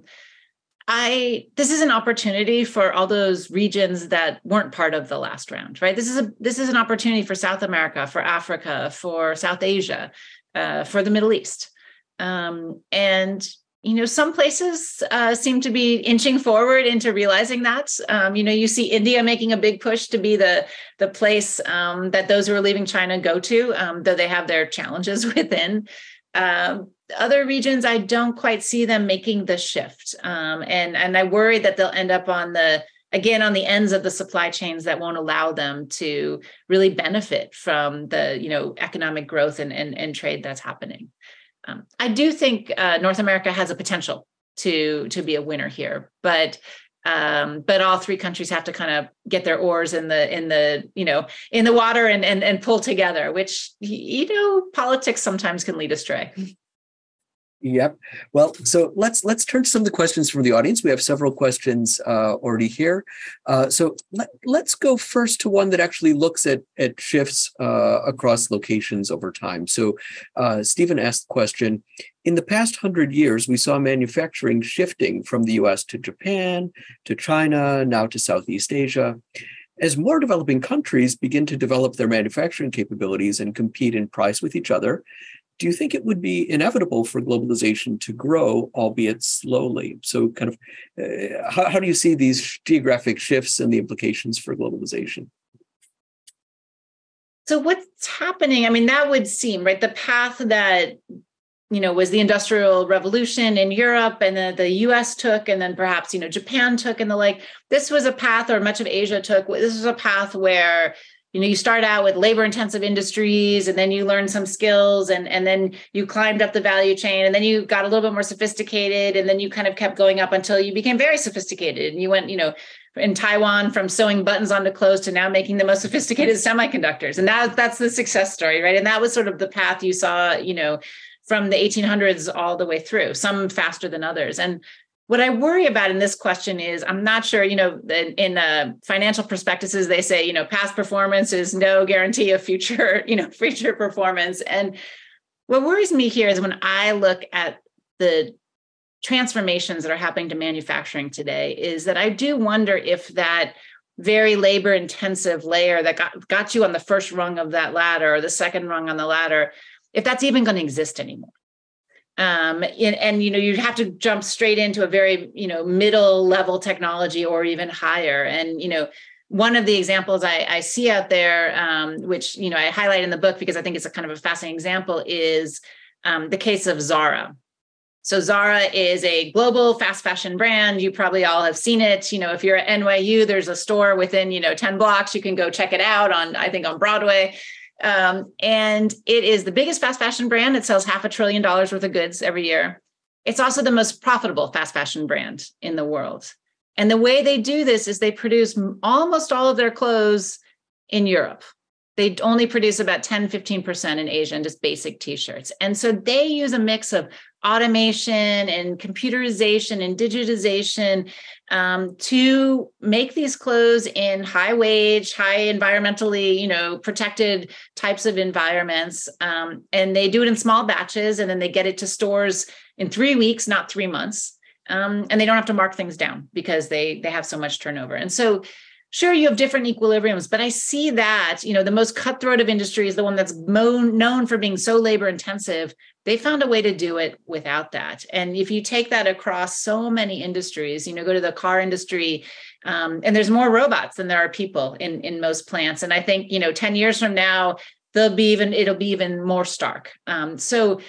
is an opportunity for all those regions that weren't part of the last round, right? This is an opportunity for South America, for Africa, for South Asia, for the Middle East. Some places seem to be inching forward into realizing that. You see India making a big push to be the place that those who are leaving China go to, though they have their challenges within. Other regions, I don't quite see them making the shift. And I worry that they'll end up on the ends of the supply chains that won't allow them to really benefit from the, economic growth and trade that's happening. I do think North America has a potential to be a winner here, but all three countries have to kind of get their oars in the water and pull together, which, politics sometimes can lead astray. Yep. Well, so let's turn to some of the questions from the audience. We have several questions already here. So let's go first to one that actually looks at shifts across locations over time. So Stephen asked the question, in the past 100 years, we saw manufacturing shifting from the US to Japan, to China, now to Southeast Asia. As more developing countries begin to develop their manufacturing capabilities and compete in price with each other, do you think it would be inevitable for globalization to grow, albeit slowly? So kind of how do you see these geographic shifts and the implications for globalization? So what's happening? I mean, that would seem, right, the path that you know, was the Industrial Revolution in Europe, and the US took, and then perhaps, you know, Japan took, and the like. This was a path, or much of Asia took, this was a path where, you know, you start out with labor intensive industries, and then you learn some skills, and then you climbed up the value chain, and then you got a little bit more sophisticated, and then you kind of kept going up until you became very sophisticated. And you went, you know, in Taiwan from sewing buttons onto clothes to now making the most sophisticated semiconductors. And that's the success story, right? And that was sort of the path you saw, you know, from the 1800s all the way through, some faster than others. And what I worry about in this question is, I'm not sure, you know, in financial prospectuses, they say, you know, past performance is no guarantee of future, you know, future performance. And what worries me here is when I look at the transformations that are happening to manufacturing today, is that I do wonder if that very labor intensive layer that got you on the first rung of that ladder or the second rung on the ladder, if that's even going to exist anymore. And, you know, you'd have to jump straight into a very, you know, middle level technology or even higher. And, you know, one of the examples I see out there, which, you know, I highlight in the book because I think it's a kind of a fascinating example, is the case of Zara. So Zara is a global fast fashion brand. You probably all have seen it. You know, if you're at NYU, there's a store within, you know, 10 blocks. You can go check it out on, I think, on Broadway. And it is the biggest fast fashion brand. It sells $500 billion worth of goods every year. It's also the most profitable fast fashion brand in the world. And the way they do this is they produce almost all of their clothes in Europe. They only produce about 10, 15% in Asia, and just basic t-shirts. And so they use a mix of automation and computerization and digitization to make these clothes in high wage, high environmentally, you know, protected types of environments. And they do it in small batches, and then they get it to stores in 3 weeks, not 3 months. And they don't have to mark things down because they have so much turnover. And so sure, you have different equilibriums, but I see that, you know, the most cutthroat of industry is the one that's known for being so labor intensive. They found a way to do it without that. And if you take that across so many industries, you know, go to the car industry, and there's more robots than there are people in most plants. And I think, you know, 10 years from now, it'll be even more stark. So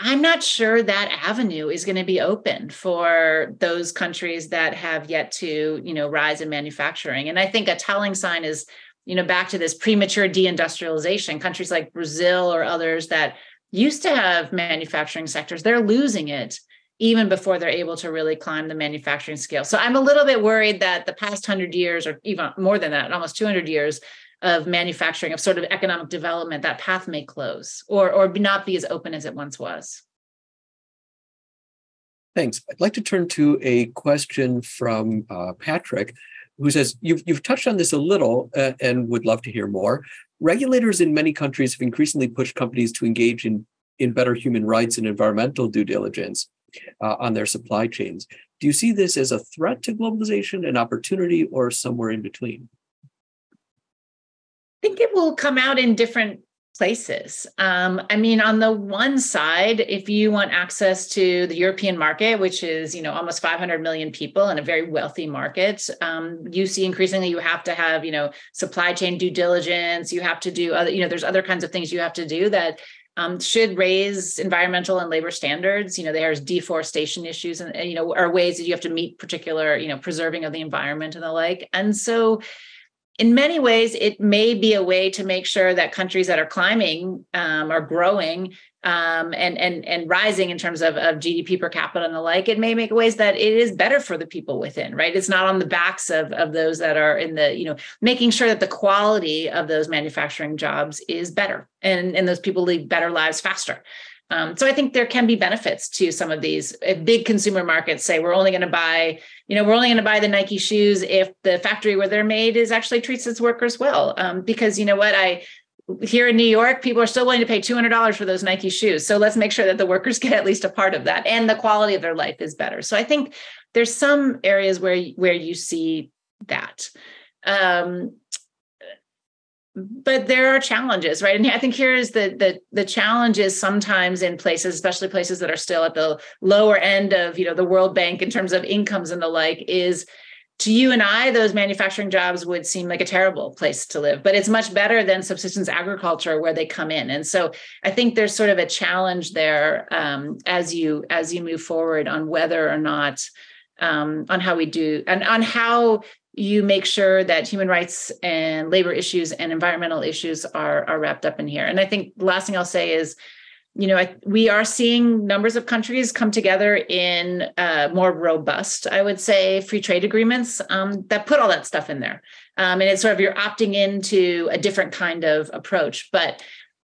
I'm not sure that avenue is going to be open for those countries that have yet to, you know, rise in manufacturing. And I think a telling sign is, you know, back to this premature deindustrialization, countries like Brazil or others that used to have manufacturing sectors, they're losing it even before they're able to really climb the manufacturing scale. So I'm a little bit worried that the past 100 years, or even more than that, almost 200 years of manufacturing, of sort of economic development, that path may close or not be as open as it once was. Thanks. I'd like to turn to a question from Patrick, who says, you've touched on this a little and would love to hear more. Regulators in many countries have increasingly pushed companies to engage in better human rights and environmental due diligence on their supply chains. Do you see this as a threat to globalization, an opportunity, or somewhere in between? I think it will come out in different places. I mean, on the one side, if you want access to the European market, which is, you know, almost 500 million people and a very wealthy market, you see increasingly you have to have, you know, supply chain due diligence. You have to do other, you know, there's other kinds of things you have to do that should raise environmental and labor standards. You know, there's deforestation issues and, you know, are ways that you have to meet particular, you know, preserving of the environment and the like. And so in many ways, it may be a way to make sure that countries that are climbing or growing and rising in terms of GDP per capita and the like, it may make ways that it is better for the people within, right? It's not on the backs of those that are in the, you know, making sure that the quality of those manufacturing jobs is better and those people lead better lives faster. So I think there can be benefits to some of these. If big consumer markets say we're only going to buy the Nike shoes if the factory where they're made is actually treats its workers well. Because you know what, here in New York, people are still willing to pay $200 for those Nike shoes. So let's make sure that the workers get at least a part of that, and the quality of their life is better. So I think there's some areas where you see that. But there are challenges, right? And I think here is the challenge is sometimes in places, especially places that are still at the lower end of, you know, the World Bank in terms of incomes and the like, is to you and I, those manufacturing jobs would seem like a terrible place to live, but it's much better than subsistence agriculture where they come in. And so I think there's sort of a challenge there as you move forward on whether or not, on how we do, and on how you make sure that human rights and labor issues and environmental issues are wrapped up in here. And I think the last thing I'll say is, you know, we are seeing numbers of countries come together in more robust, I would say, free trade agreements that put all that stuff in there. And it's sort of you're opting into a different kind of approach. But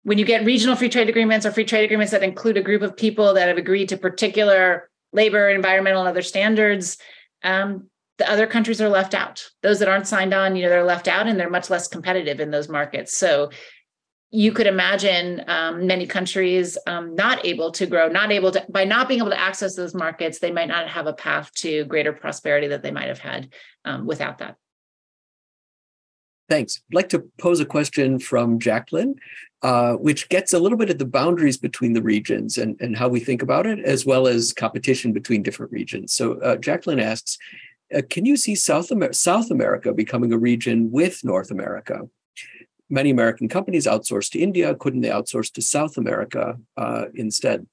when you get regional free trade agreements or free trade agreements that include a group of people that have agreed to particular labor, environmental, and other standards, the other countries are left out. Those that aren't signed on, you know, they're left out and they're much less competitive in those markets. So you could imagine many countries not able to grow, not able to, by not being able to access those markets, they might not have a path to greater prosperity that they might have had without that. Thanks. I'd like to pose a question from Jacqueline, which gets a little bit at the boundaries between the regions and how we think about it, as well as competition between different regions. So Jacqueline asks, can you see South America becoming a region with North America? Many American companies outsource to India. Couldn't they outsource to South America instead?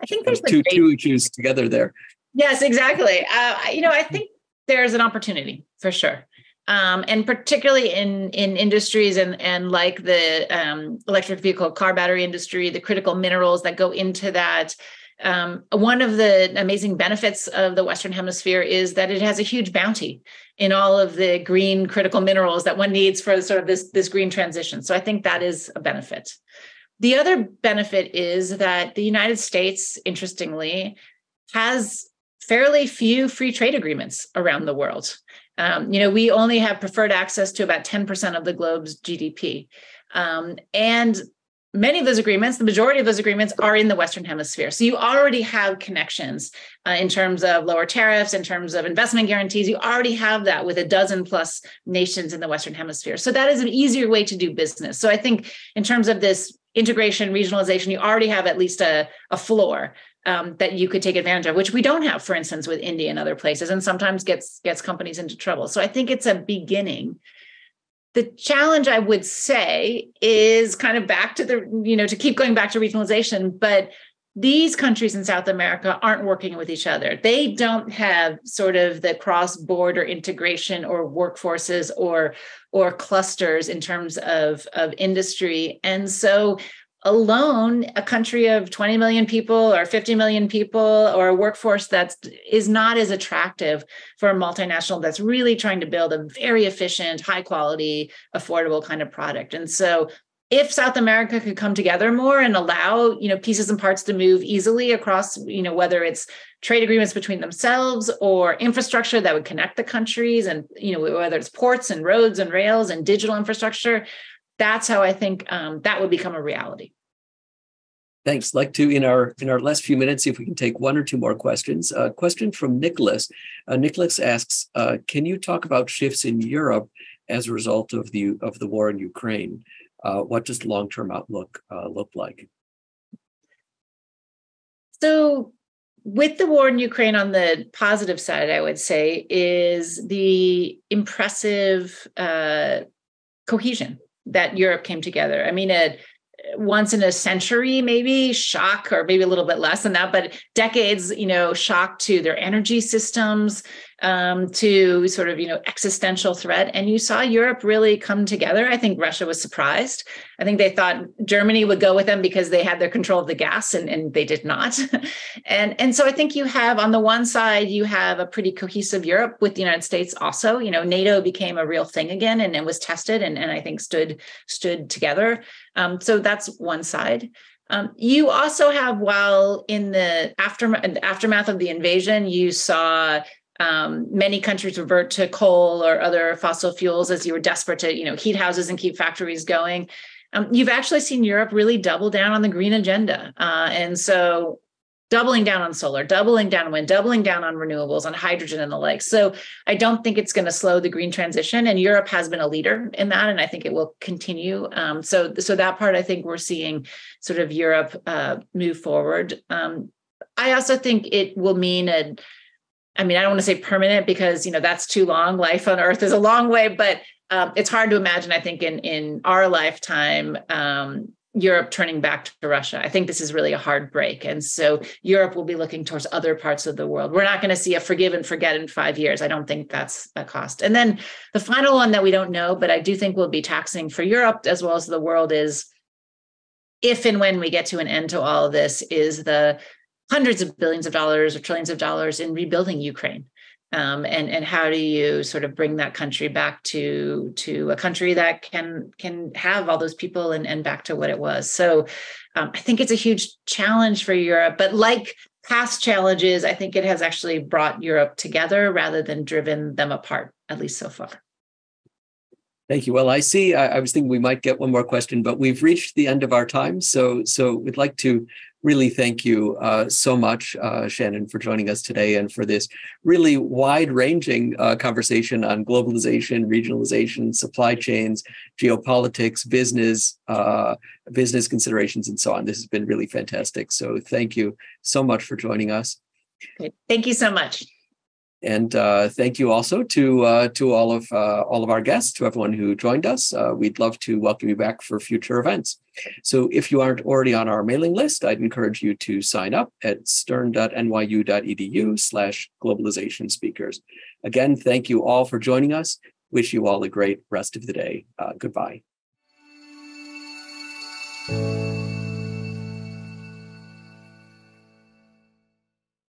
I think there's two issues together there. Yes, exactly. You know, I think there's an opportunity for sure. And particularly in industries and like the electric vehicle car battery industry, the critical minerals that go into that. One of the amazing benefits of the Western Hemisphere is that it has a huge bounty in all of the green critical minerals that one needs for sort of this green transition. So I think that is a benefit. The other benefit is that the United States, interestingly, has fairly few free trade agreements around the world. You know, we only have preferred access to about 10% of the globe's GDP. And many of those agreements, the majority of those agreements are in the Western Hemisphere. So you already have connections in terms of lower tariffs, in terms of investment guarantees. You already have that with a dozen plus nations in the Western Hemisphere. So that is an easier way to do business. So I think in terms of this integration, regionalization, you already have at least a floor that you could take advantage of, which we don't have, for instance, with India and other places, and sometimes gets companies into trouble. So I think it's a beginning. The challenge, I would say, is kind of back to the, you know, to keep going back to regionalization, but these countries in South America aren't working with each other. They don't have sort of the cross-border integration or workforces or clusters in terms of industry. And so alone, a country of 20 million people or 50 million people or a workforce that is not as attractive for a multinational that's really trying to build a very efficient, high quality, affordable kind of product. And so if South America could come together more and allow, you know, pieces and parts to move easily across, you know, whether it's trade agreements between themselves or infrastructure that would connect the countries and, you know, whether it's ports and roads and rails and digital infrastructure, that's how I think that would become a reality. Thanks. Like to, in our last few minutes, see if we can take one or two more questions. A question from Nicholas. Nicholas asks, can you talk about shifts in Europe as a result of the war in Ukraine? What does the long-term outlook look like? So with the war in Ukraine, on the positive side, I would say, is the impressive cohesion that Europe came together. I mean, once in a century, maybe shock, or maybe a little bit less than that, but decades, you know, shock to their energy systems, to sort of, you know, existential threat. And you saw Europe really come together. I think Russia was surprised. I think they thought Germany would go with them because they had their control of the gas, and they did not. And so I think you have, on the one side, you have a pretty cohesive Europe with the United States also. You know, NATO became a real thing again, and it was tested, and I think stood together. So that's one side. You also have, while in the aftermath of the invasion, you saw many countries revert to coal or other fossil fuels as you were desperate to, you know, heat houses and keep factories going. You've actually seen Europe really double down on the green agenda. And so doubling down on solar, doubling down on wind, doubling down on renewables, on hydrogen and the like. So I don't think it's going to slow the green transition. And Europe has been a leader in that, and I think it will continue. So that part, I think we're seeing sort of Europe move forward. I also think it will mean I mean, I don't want to say permanent because, you know, that's too long. Life on Earth is a long way, but it's hard to imagine, I think, in our lifetime, Europe turning back to Russia. I think this is really a hard break. And so Europe will be looking towards other parts of the world. We're not going to see a forgive and forget in 5 years. I don't think that's a cost. And then the final one that we don't know, but I do think will be taxing for Europe as well as the world is, if and when we get to an end to all of this, is the hundreds of billions of dollars or trillions of dollars in rebuilding Ukraine. And how do you sort of bring that country back to a country that can have all those people and back to what it was? So I think it's a huge challenge for Europe, but like past challenges, I think it has actually brought Europe together rather than driven them apart, at least so far. Thank you. Well, I see, I was thinking we might get one more question, but we've reached the end of our time. So we'd like to really thank you so much, Shannon, for joining us today and for this really wide-ranging conversation on globalization, regionalization, supply chains, geopolitics, business considerations, and so on. This has been really fantastic. So thank you so much for joining us. Good. Thank you so much. And thank you also to all of our guests, to everyone who joined us. We'd love to welcome you back for future events. So if you aren't already on our mailing list, I'd encourage you to sign up at stern.nyu.edu/globalization speakers. Again, thank you all for joining us. Wish you all a great rest of the day. Goodbye.